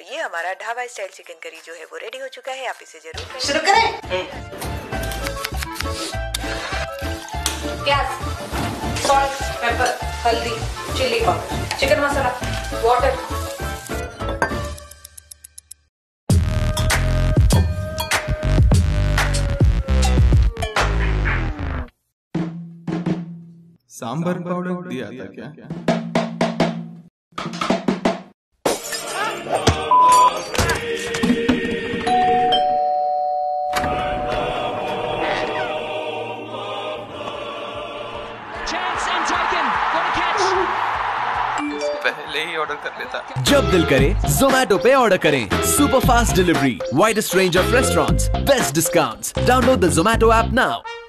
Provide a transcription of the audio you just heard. तो ये हमारा ढाबा स्टाइल चिकन करी जो है वो रेडी हो चुका है। आप इसे जरूर शुरू करें। प्याज, सॉल्ट, पेपर, हल्दी, chilli powder, chicken masala, water. Sambar powder दिया था क्या? पहले ही ऑर्डर कर लेता। जब दिल करे जोमैटो पे ऑर्डर करें। Super fast delivery, widest range of restaurants, best discounts. Download the Zomato app now.